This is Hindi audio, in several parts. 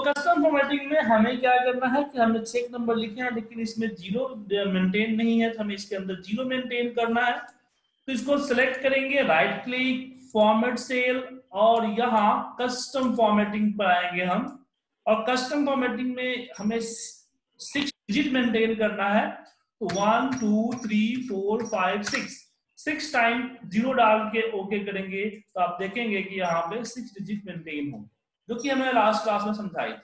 तो कस्टम फॉर्मेटिंग में हमें क्या करना है कि हमने चेक नंबर लिखे हैं लेकिन इसमें जीरो मेंटेन नहीं है, तो हमें इसके अंदर जीरो मेंटेन करना है। तो इसको सिलेक्ट करेंगे, राइट क्लिक, फॉर्मेट सेल, और यहाँ कस्टम फॉर्मेटिंग पर आएंगे हम। और कस्टम फॉर्मेटिंग में हमें 6 डिजिट मेंटेन करना है, तो 1 2 3 4 5 6 6 टाइम जीरो डाल के ओके करेंगे तो आप देखेंगे कि यहाँ पे 6 डिजिट मेंटेन होंगे, जो कि हमने लास्ट क्लास में समझाई थी।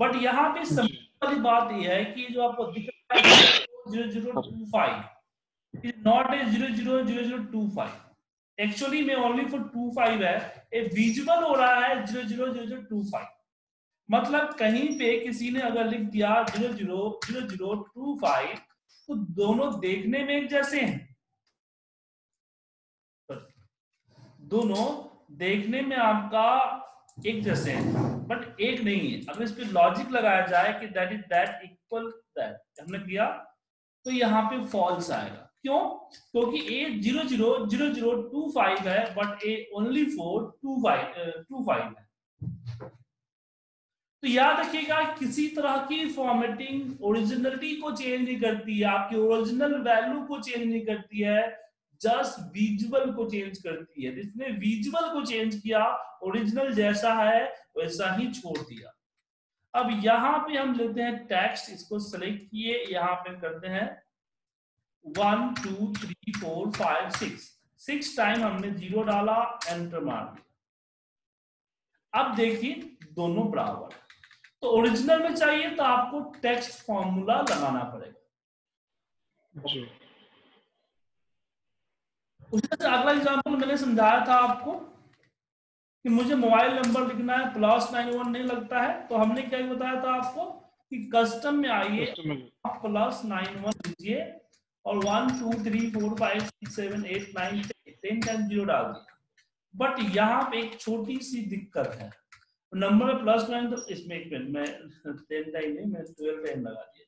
बट यहाँ पे सबसे वाली बात यह है कि जो आपको दिख रहा है 0025 इज नॉट ए 000025, एक्चुअली में ओनली फॉर 25 है, ए विजुअल हो रहा है 000025। मतलब कहीं पे किसी ने अगर लिख दिया 000025 तो दोनों देखने में एक जैसे हैं, दोनों देखने में आपका एक जैसे हैं बट एक नहीं है। अगर इस पे लॉजिक लगाया जाए कि that is that equal that हमने किया तो यहाँ पे फॉल्स आएगा। क्यों? क्योंकि ए 000025 है बट ए ओनली फॉर 25 है। तो याद रखिएगा किसी तरह की फॉर्मेटिंग ओरिजिनलिटी को चेंज नहीं करती है, आपकी ओरिजिनल वैल्यू को चेंज नहीं करती है, जस्ट विजुअल को चेंज करती है। जिसने विजुअल को चेंज किया ओरिजिनल जैसा है वैसा ही छोड़ दिया। अब यहाँ पे हम लेते हैं टेक्स्ट, इसको सेलेक्ट किए, यहाँ पे करते हैं 1 2 3 4 5 6 6 टाइम हमने जीरो डाला, एंटर मार दिया। अब देखिए दोनों बराबर। तो ओरिजिनल में चाहिए तो आपको टेक्स्ट फॉर्मूला लगाना पड़ेगा। अगला एग्जाम्पल मैंने समझाया था आपको कि मुझे मोबाइल नंबर लिखना है, +91 नहीं लगता है, तो हमने क्या बताया था आपको कि कस्टम में आइए, +91 लीजिए और 1 2 3 4 5 6 7 8 9 10 टाइम जीरो डाल दिया। बट यहाँ पे एक छोटी सी दिक्कत है, नंबर में +9 तो इसमें एक मिनट में 10 टाइम नहीं, मैं 12 टाइम लगा दिया।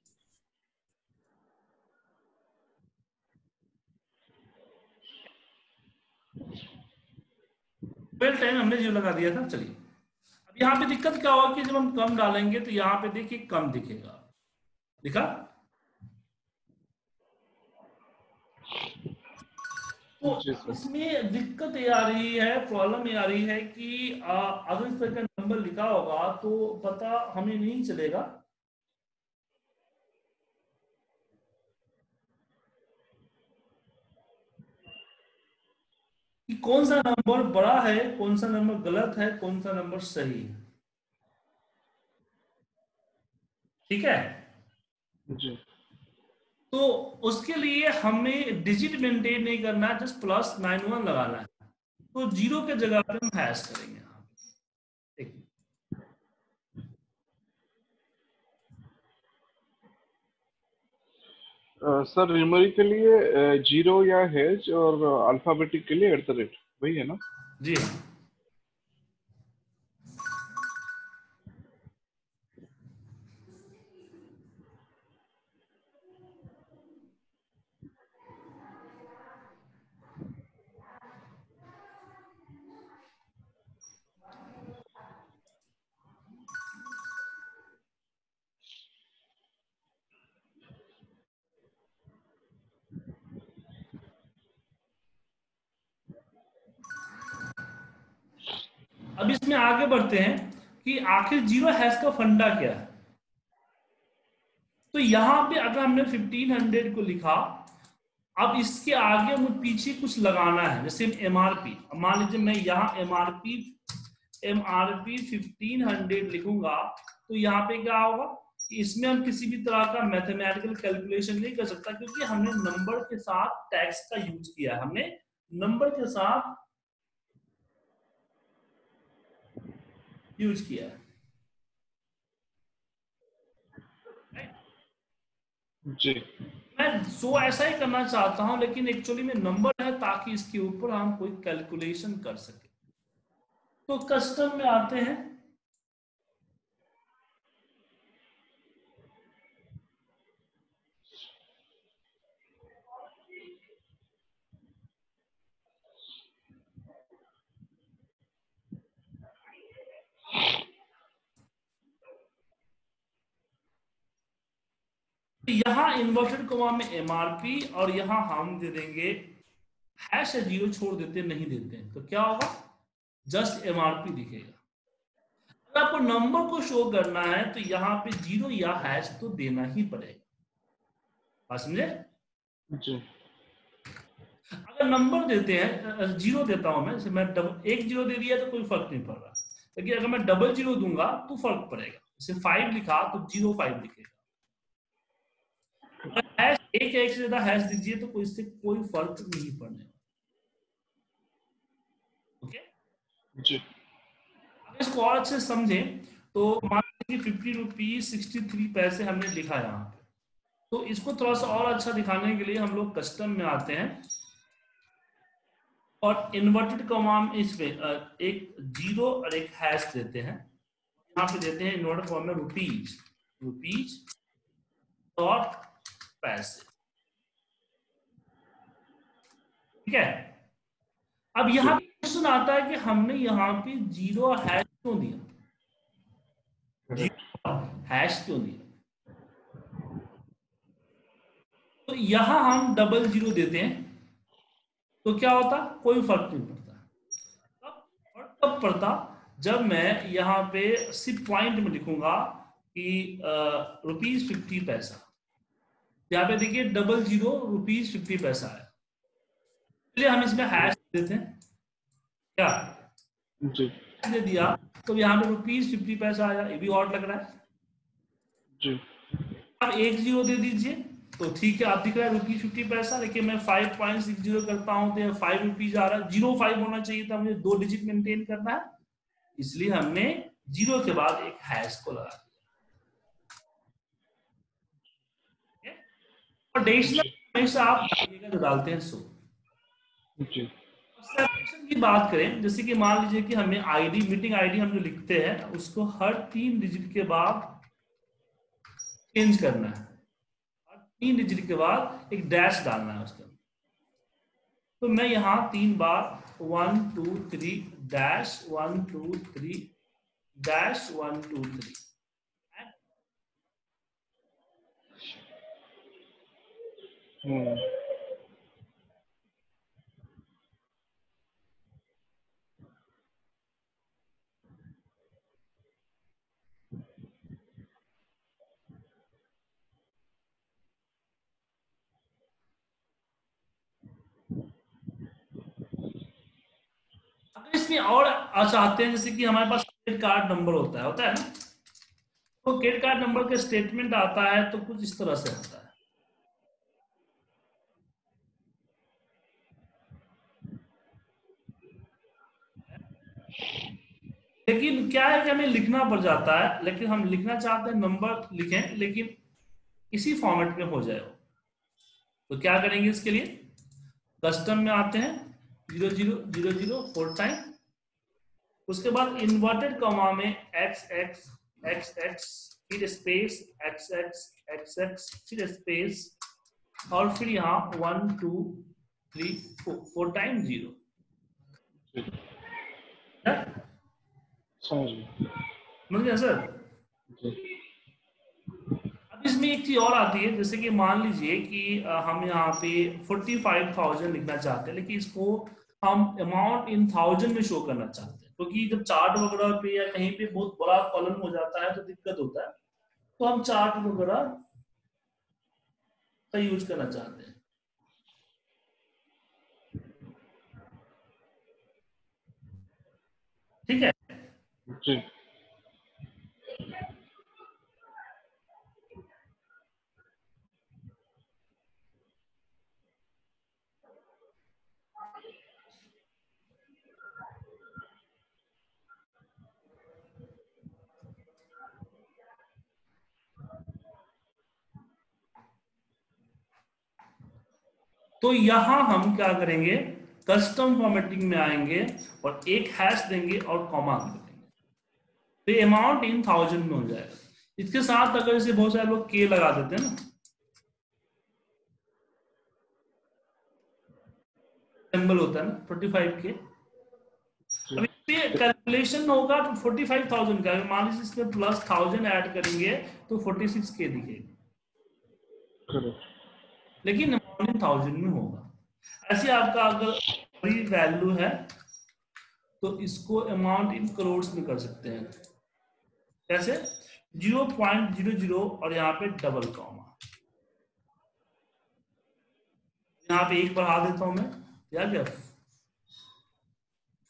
टाइम हमने जीरो लगा दिया था। चलिए अब यहाँ पे दिक्कत क्या होगा कि जब हम कम डालेंगे तो यहाँ पे देखिए कम दिखेगा, दिखा? तो इसमें दिक्कत ये आ रही है, प्रॉब्लम ये आ रही है कि अगर इस तरह का नंबर लिखा होगा तो पता हमें नहीं चलेगा। कौन सा नंबर बड़ा है, कौन सा नंबर गलत है, कौन सा नंबर सही है। ठीक है जी। तो उसके लिए हमें डिजिट मेंटेन नहीं करना, जस्ट +91 लगाना है। तो जीरो के जगह पे हम हैश करेंगे। सर न्यूमेरिक के लिए 0 या हैश और अल्फाबेटिक के लिए @ वही है ना जी? अब इसमें आगे बढ़ते हैं कि आखिर जीरो हैश का फंडा क्या है। तो यहाँ पे अगर हमने 1500 को लिखा, अब इसके आगे मुझे पीछे कुछ लगाना है, जैसे MRP। मान लीजिए मैं यहाँ MRP 1500 लिखूंगा तो यहाँ पे क्या होगा कि इसमें हम किसी भी तरह का मैथमेटिकल कैलकुलेशन नहीं कर सकता, क्योंकि हमने नंबर के साथ टैक्स का यूज किया है। हमने नंबर के साथ यूज किया है जी। मैं ऐसा ही करना चाहता हूं, लेकिन एक्चुअली में नंबर है ताकि इसके ऊपर हम कोई कैलकुलेशन कर सके। तो कस्टम में आते हैं, यहाँ इन्वर्टेड कोमा में एमआरपी और यहाँ हम दे देंगे हैश या जीरो छोड़ देते नहीं देते हैं, तो क्या होगा, जस्ट एमआरपी दिखेगा। अगर आपको नंबर को शो करना है तो यहाँ पे जीरो या हैश तो देना ही पड़ेगा, बात समझे जी। अगर नंबर देते हैं, जीरो देता हूं मैं एक जीरो दे दिया तो कोई फर्क नहीं पड़ रहा, लेकिन अगर मैं डबल जीरो दूंगा तो फर्क पड़ेगा। जैसे 5 लिखा तो 05 लिखेगा। अगर हैश एक से ज्यादा हैश दीजिए तो कोई इससे कोई फर्क नहीं पड़ने वाला, ओके जी। इसको और अच्छे समझे तो मान लीजिए 50 रुपीज 63 पैसे हमने लिखा यहाँ पे, तो इसको थोड़ा सा और अच्छा दिखाने के लिए हम लोग कस्टम में आते हैं और इन्वर्टेड कॉमा इसमें एक जीरो और एक हैश देते हैं। यहाँ पे देते हैं इन्वर्टेड कॉमा में रुपीज डॉट पैसे, ठीक है। अब यहाँ क्वेश्चन आता है कि हमने यहाँ पे जीरो हैश क्यों दिया, जीरो हैश क्यों दिया, तो यहां हम डबल जीरो देते हैं तो क्या होता, कोई फर्क नहीं पड़ता। फर्क तब पड़ता जब मैं यहाँ पे सिर्फ पॉइंट में लिखूंगा कि ₹50। यहाँ पे देखिए $00 ₹50 आया, इसलिए हम इसमें हैश देते हैं, क्या जी दे दिया, तो यहाँ पे ₹50 आया, ये भी ऑड लग रहा है जी। आप एक जीरो दे दीजिए तो ठीक है, आप दिख रहा है ₹50, लेकिन मैं 5.60 करता हूँ तो 5 रुपीज आ रहा है। 05 होना चाहिए था, मुझे 2 डिजिट मेंटेन करना है, इसलिए हमने जीरो के बाद एक हैश को लगा दिया। और डेसिमल हमेशा आप डालते हैं 100 जी। सबट्रैक्शन की बात करें, जैसे कि मान लीजिए कि हमें आईडी, मीटिंग आईडी हम जो लिखते हैं उसको हर 3 डिजिट के बाद चेंज करना है, हर 3 डिजिट के बाद एक डैश डालना है उसके, तो मैं यहाँ 3 बार 1 2 3 डैश 1 2 3 डैश 1 2 3 इसमें और चाहते हैं, जैसे कि हमारे पास क्रेडिट कार्ड नंबर होता है ना, तो क्रेडिट कार्ड नंबर का स्टेटमेंट आता है तो कुछ इस तरह से होता है। लेकिन क्या है कि हमें लिखना पड़ जाता है, लेकिन हम लिखना चाहते हैं नंबर लिखें लेकिन इसी फॉर्मेट में हो जाए, तो क्या करेंगे, इसके लिए कस्टम में आते हैं 0000 4 टाइम, उसके बाद इन्वर्टेड कॉमा में XX फिर स्पेस XX फिर स्पेस और फिर यहाँ 1 2 3 4 टाइम 0। समझ गया सर। अब इसमें एक चीज और आती है, जैसे कि मान लीजिए कि हम यहाँ पे 45,000 लिखना चाहते हैं, लेकिन इसको हम अमाउंट इन 1000 में शो करना चाहते हैं, क्योंकि जब चार्ट वगैरह पे या कहीं पे बहुत बड़ा कॉलम हो जाता है तो दिक्कत होता है, तो हम चार्ट वगैरह का यूज करना चाहते हैं। ठीक है जी। तो यहां हम क्या करेंगे, कस्टम फॉर्मेटिंग में आएंगे और एक हैश देंगे और कॉमा देंगे, तो अमाउंट इन 1000 में हो जाएगा। इसके साथ अगर इसे बहुत सारे लोग के लगा देते हैं ना, सिंबल होता है ना 45K, कैलकुलेशन होगा तो 45,000 का, मान लीजिए इसमें प्लस 1000 ऐड करेंगे तो 46K दिखेगा, करेक्ट, लेकिन 1000 में होगा। ऐसे आपका अगर वैल्यू है तो इसको अमाउंट इन करोड़ में कर सकते हैं, कैसे? 0.00 और यहाँ पे डबल कॉमा, यहाँ पे एक बढ़ा देता हूं मैं, याद है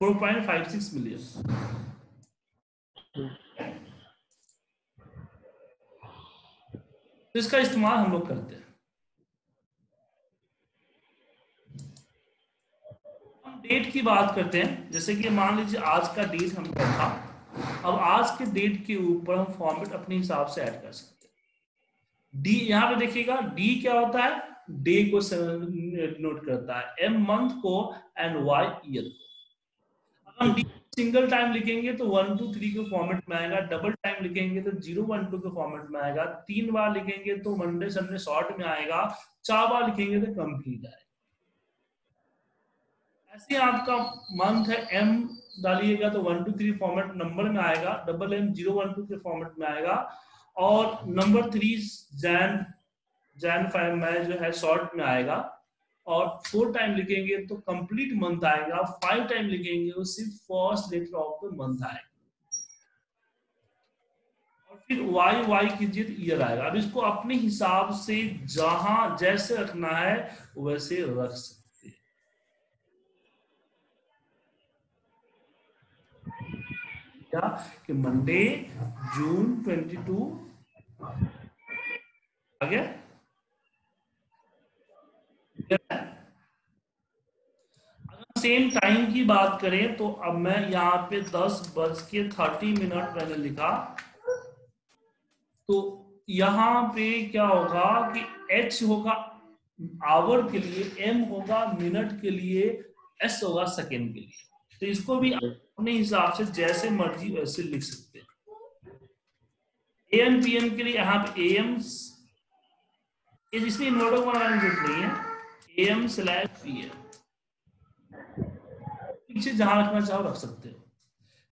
4.56 मिलियन। तो इसका इस्तेमाल हम लोग करते हैं। डेट की बात करते हैं, जैसे कि मान लीजिए आज का डेट हम था, अब आज के डेट के ऊपर हम फॉर्मेट अपने हिसाब से ऐड कर सकते हैं। डी यहाँ पे देखिएगा, डी क्या होता है? डे को नोट करता है, एम मंथ को एंड वाई ईयर को। अगर हम डी सिंगल टाइम लिखेंगे तो 1 2 3 के फॉर्मेट में आएगा, डबल टाइम लिखेंगे तो 0 1 2 के फॉर्मेट में आएगा, 3 बार लिखेंगे तो मंडे संडे शॉर्ट में आएगा, 4 बार लिखेंगे तो कंप्लीट आएगा। ऐसे आपका मंथ है, एम डालिएगा तो 1 2 3 फॉर्मेट नंबर में आएगा, डबल एम 0 1 2 के फॉर्मेट में आएगा, और नंबर 3 जैन 5 में जो है शॉर्ट में आएगा, और 4 टाइम लिखेंगे तो कंप्लीट मंथ आएगा, 5 टाइम लिखेंगे तो सिर्फ first letter of the month आएगा, और फिर वाई कीजिए तो ईयर आएगा। अब इसको अपने हिसाब से जहां जैसे रखना है वैसे रख सकते। कि मंडे जून 22 आ गया, अगर सेम टाइम की बात करें तो अब मैं यहाँ पे 10:30 मैंने लिखा, तो यहाँ पे क्या होगा कि एच होगा आवर के लिए, एम होगा मिनट के लिए, एस होगा सेकेंड के लिए। तो इसको भी अपने हिसाब से जैसे मर्जी वैसे लिख सकते हैं। AM PM के लिए यहाँ पे AM, इसमें इन्वर्टर बनाने की जरूरत नहीं है, AM/PM पीछे जहां रखना चाहो रख सकते हो।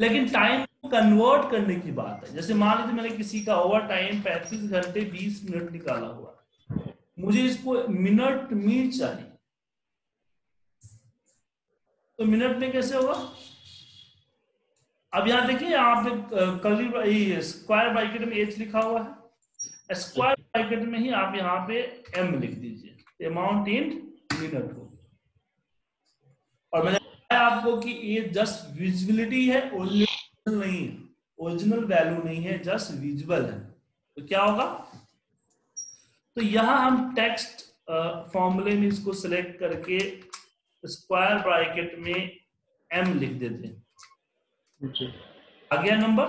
लेकिन टाइम को कन्वर्ट करने की बात है, जैसे मान लीजिए मैंने किसी का ओवर टाइम 35 घंटे 20 मिनट निकाला हुआ, मुझे इसको मिनट में चाहिए, तो मिनट में कैसे होगा? अब यहाँ देखिए, यहाँ पे कर्ली स्क्वायर ब्रैकेट में एच लिखा हुआ है, स्क्वायर ब्रैकेट में ही आप यहाँ पे एम लिख दीजिए, अमाउंट इन मिनट हो। और मैंने बताया आपको कि ये जस्ट विजिबिलिटी है, ओरिजिनल नहीं है, ओरिजिनल वैल्यू नहीं है, जस्ट विजिबल है। तो क्या होगा? तो यहाँ हम टेक्स्ट फॉर्मूले में इसको सिलेक्ट करके स्क्वायर ब्रैकेट में एम लिख देते हैं, आ गया नंबर।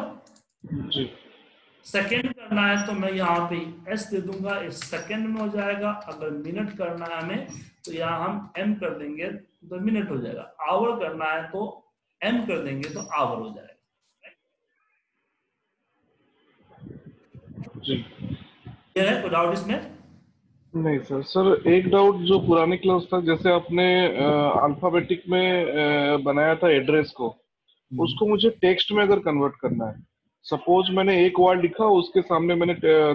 सेकंड करना है तो मैं यहाँ पे एस दे दूंगा, इस सेकंड में हो जाएगा। अगर मिनट करना है हमें तो यहाँ हम एम कर देंगे तो मिनट हो जाएगा, आवर करना है तो एम कर देंगे तो आवर हो जाएगा। ये है कोई डाउट इसमें? नहीं सर। सर एक डाउट जो पुराने क्लास था, जैसे आपने अल्फाबेटिक में बनाया था एड्रेस को, उसको मुझे टेक्स्ट में अगर कन्वर्ट करना है, सपोज मैंने एक वर्ड लिखा, उसके सामने मैंने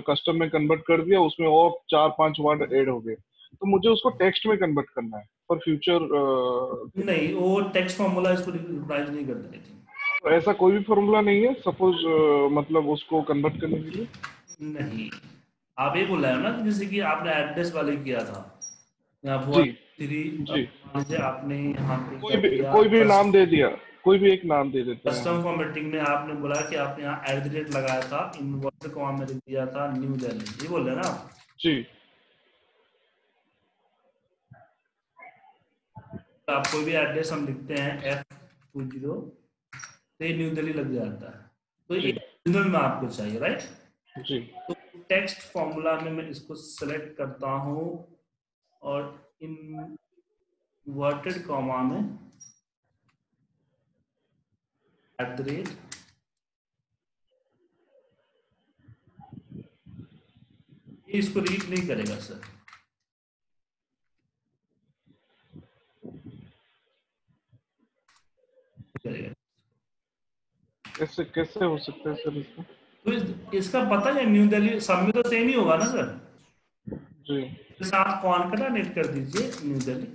कस्टम में कन्वर्ट कर दिया, उसमें और 4-5 वर्ड ऐड हो गए, तो मुझे उसको टेक्स्ट में कन्वर्ट करना है फॉर फ्यूचर। नहीं, वो टेक्स्ट फॉर्मूला इसको रिप्राइज नहीं करता है, तो ऐसा कोई भी फॉर्मूला नहीं है सपोज मतलब उसको कन्वर्ट करने के लिए? नहीं, आप ये बोल रहे हो ना, जैसे कि आपने एड्रेस वाले किया था, आपने यहाँ पे कोई भी नाम दे दिया, कोई भी एक नाम दे देते हैं। कस्टम फॉर्मेटिंग में आपने बोला कि आपने यहाँ @ लगाया था, इनवर्स कॉमा में दिया था न्यू दिल्ली, ये बोल रहे ना जी? आप कोई भी एड्रेस हम लिखते हैं F20 तो न्यू दिल्ली लग जाता है, तो ये ओरिजिनल में आपको चाहिए, राइट जी। तो टेक्स्ट फॉर्मूला में मैं इसको सेलेक्ट करता हूं और इनवर्टेड कॉमा में @ इसको रीड नहीं करेगा सर, करेगा। कैसे हो सकता है सर इसको? तो इसका पता है न्यू दिल्ली सब में तो सेम ही होगा ना सर जी आप कौन का नेट कर दीजिए न्यू दिल्ली।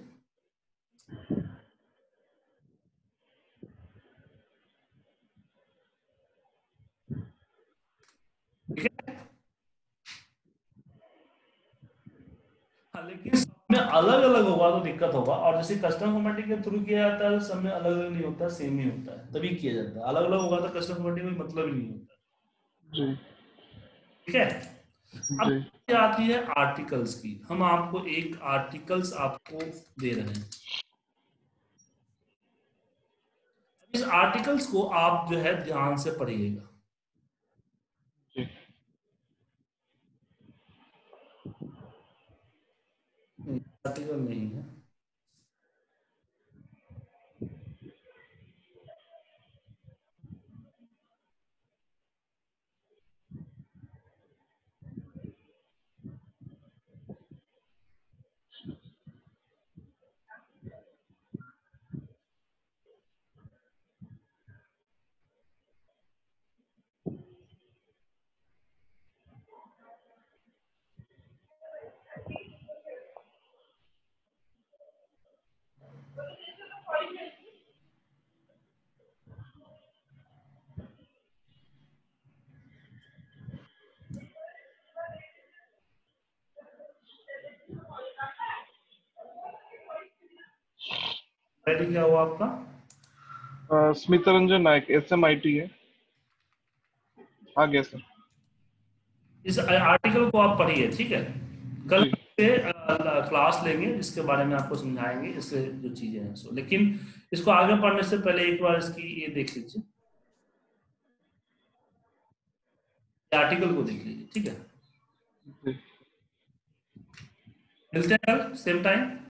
लेकिन सब में अलग अलग होगा तो दिक्कत होगा, और जैसे कस्टम कमेटी के थ्रू किया जाता है सब में अलग अलग नहीं होता, सेम ही होता है तभी किया जाता है। अलग अलग होगा तो कस्टम कमेटी में मतलब ही नहीं होता। ठीक है, अब आती है आर्टिकल्स की। हम आपको एक आर्टिकल्स आपको दे रहे हैं, इस आर्टिकल्स को आप जो है ध्यान से पढ़िएगा। आर्टिकल नहीं है, क्या हुआ आपका? स्मित रंजन नायक SMIT है। आ गया सर। इस आर्टिकल को आप पढ़िए, ठीक है। कल से क्लास लेंगे इसके बारे में, आपको समझाएंगे इससे जो चीजें हैं। लेकिन इसको आगे पढ़ने से पहले एक बार इसकी ये देख लीजिए, आर्टिकल को देख लीजिए, ठीक है। मिलते हैं कल सेम टाइम।